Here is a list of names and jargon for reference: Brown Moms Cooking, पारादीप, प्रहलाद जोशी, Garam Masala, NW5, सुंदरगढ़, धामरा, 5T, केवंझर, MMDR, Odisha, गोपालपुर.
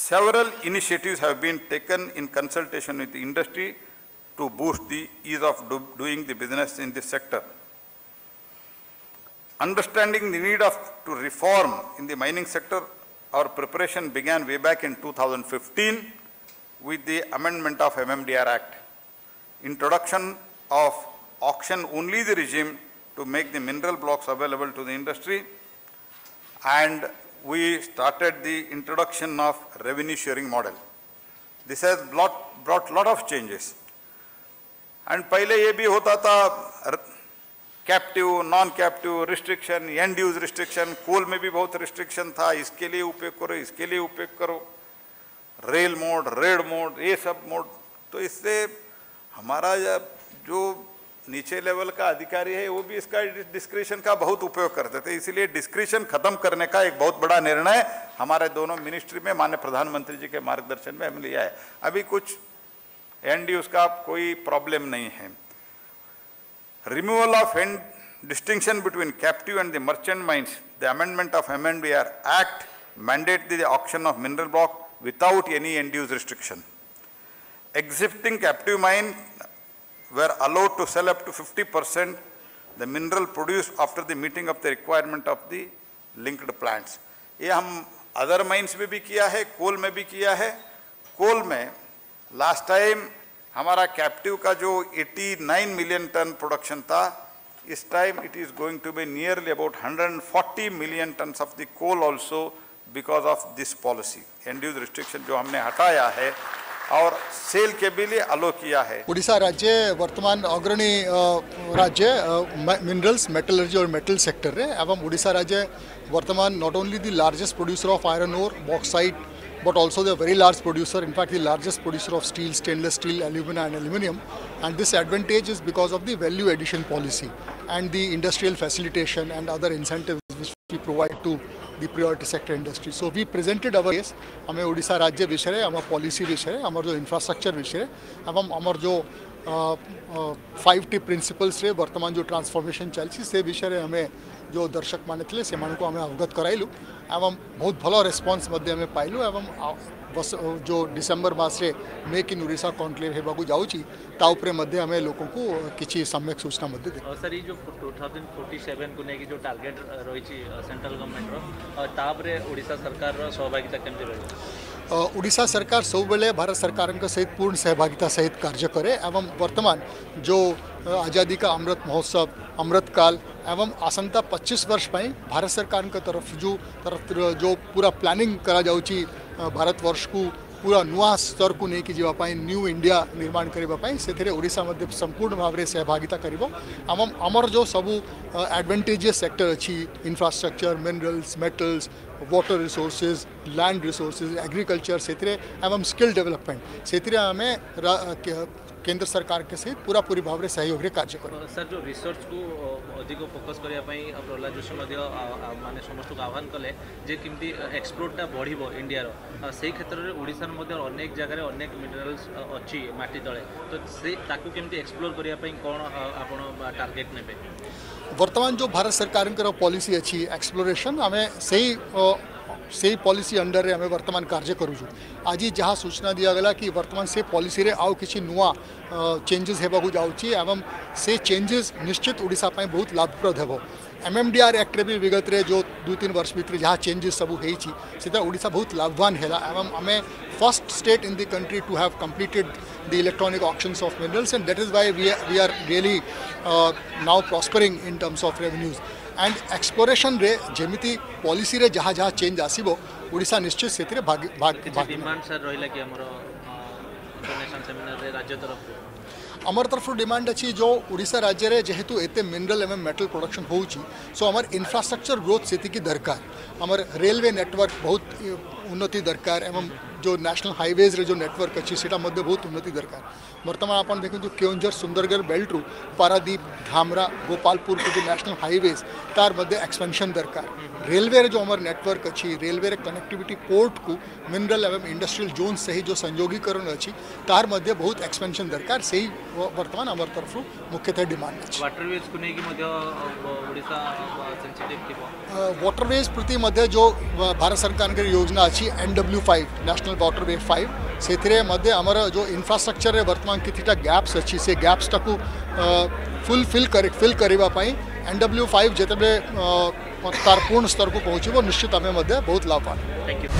Several initiatives have been taken in consultation with the industry to boost the ease of doing the business in this sector. Understanding the need to reform in the mining sector, our preparation began way back in 2015 with the amendment of MMDR Act, introduction of auction only the regime to make the mineral blocks available to the industry, and we started the introduction of revenue sharing model. This has brought lot of changes. And पहले ये भी होता था captive, non-captive restriction, end-use restriction, coal में भी बहुत restriction था, इसके लिए उपयोग करो, इसके लिए उपयोग करो, rail mode, raid mode, ये सब mode, तो इससे हमारा जो नीचे लेवल का अधिकारी है वो भी इसका डिस्क्रिशन का बहुत उपयोग करते थे, इसीलिए डिस्क्रिशन खत्म करने का एक बहुत बड़ा निर्णय हमारे दोनों मिनिस्ट्री में माननीय प्रधानमंत्री जी के मार्गदर्शन में हमने लिया है। अभी कुछ एनडीयूज का कोई प्रॉब्लम नहीं है। Removal of and distinction between captive and the merchant mines, the amendment of MNBR act mandate the auction of mineral block without any end use restriction. Existing captive mine were allowed to sell up to 50% the mineral produced after the meeting of the requirement of the linked plants. ये हम other mines में भी किया है, coal में भी किया है। coal में last time हमारा captive का जो 89 million टन production था, इस time it is going to be nearly about 140 million tons of the coal also because of this policy. End-use restriction जो हमने हटाया है और सेल के लिए अलो किया है। उड़ीसा राज्य वर्तमान अग्रणी राज्य मिनरल्स, मेटलर्जी और मेटल सेक्टर है। एवं उड़ीसा राज्य वर्तमान not only the largest producer of iron ore, bauxite, but also the very large producer, in fact the largest producer of steel, stainless steel, alumina and aluminium. And this advantage is because of the value addition policy and the industrial facilitation and other incentive which we provide to the priority sector industry. So we presented our case. हमें उड़ीसा राज्य विषय है, हमारा policy विषय है, हमारा जो infrastructure विषय है, हमारा जो 5T प्रिंसिपल्स रे वर्तमान जो ट्रांसफॉर्मेशन चलती से विषय है, हमें जो दर्शक माने थे से मानू को हमें अवगत कराइलु एवं बहुत भलो रेस्पॉन्स मध्य हमें पाइलु एवं बस जो डिसेंबर मासे मेक इन उड़ीसा कॉन्क्लेव होगा जाऊँगी ताऊपरे मध्य हमें लोगों को किसी सम्यक सूचना मध्य दे। सर ये जो 2047 को नेकी जो टारगेट रही ची सेंट्रल गवर्नमेंट रो ताऊपरे उड़ीसा सरकार रो सहभागिता केमती रही। उड़ीसा सरकार सब बेले भारत सरकार का सहित पूर्ण सहभागिता सहित कार्य करे एवं वर्तमान जो आज़ादी का अमृत महोत्सव, अमृतकाल एवं आसंता 25 वर्ष में भारत सरकार के तरफ जो पूरा प्लानिंग करा जाऊँगी भारतवर्ष को पूरा नुआ स्तर को नहीं जावाई न्यू इंडिया निर्माण करने से ओडिशा मध्य संपूर्ण भाव में सहभागिता करिबो एवं आमर जो सबू एडवांटेजेस सेक्टर अच्छी infrastructure, minerals, metals, water resources, land resources, agriculture से एवं स्किल डेवलपमेंट से आम केंद्र सरकार के सहित पूरा पूरी भाव में सहयोग कार्य कर। सर जो रिसर्च को अधिक फोकस करने प्रहलाद जोशी माने समस्त आह्वान कले जे किमती एक्सपोर्टा बढ़िबो इंडिया रो से क्षेत्र में ओडिशा मध्ये अनेक जगह अनेक मिनरल्स अच्छी माटी तले तो से ताकू केमती एक्सप्लोर करिया पई कोन आपण टार्गेट नेबे। वर्तमान जो भारत सरकार के पॉलिसी अच्छी एक्सप्लोरेशन हमें सही पॉलिसी अंडर रे हमें वर्तमान कार्य करूँ। आज जहाँ सूचना दिया गला कि वर्तमान से पॉलिसी रे आउ किसी नुआ चेंजेस होगा जाऊँगी एवं से चेंजेस निश्चित ओडिशा पाए बहुत लाभप्रद हो। MMDR एक्ट रे भी विगत रे जो 2-3 वर्ष भीतर जहाँ चेंजेस सबू होता ओडिशा बहुत लाभवान है एवं हमें first state in the country to have completed the electronic auctions of minerals and that is why we are really now prospering in terms of revenues and exploration रे जेमिति पॉलिसी रे जहाँ जहाँ चेंज आसीबो ओडिशा निश्चित से डिमांड सर रहिला कि हमरो इंटरनेशनल सेमिनार रे राज्य तरफ अमर तरफ डिमांड अच्छी जो उड़ीसा राज्य रे जेहेतु एते मिनरल एवं मेटल प्रोडक्शन होउची सो अमर इंफ्रास्ट्रक्चर ग्रोथ सेती की दरकार, अमर रेलवे नेटवर्क बहुत उन्नति दरकार एवं जो नेशनल हाईवेज जो नेटवर्क अच्छी से बहुत उन्नति दरकार बर्तमान आप देखते केवंझर सुंदरगढ़ बेल्ट्रू पारादीप धामरा गोपालपुर जो नेशनल हाईवेज तार मध्य एक्सपेंशन दरकार रेलवे जो हमारे नेटवर्क अच्छी रेलवे कनेक्टिविटी पोर्ट को मिनरल एवं इंडस्ट्रियल जोन से ही जो संयोगीकरण अच्छी तार मध्य बहुत एक्सपेंशन दरकार से ही बर्तमान आम तरफ मुख्यतः डिमांड वाटरवेज प्रति मध्य जो भारत सरकार की योजना अच्छी NW5 नेशनल वाटरवे 5 से आमर जो इंफ्रास्ट्रक्चर बर्तमान कितना गैप्स अच्छी से गैप्स टाकू फिल करने NW5 जिते तार पूर्ण स्तर को पहुँचे निश्चित आम बहुत लाभ पाए।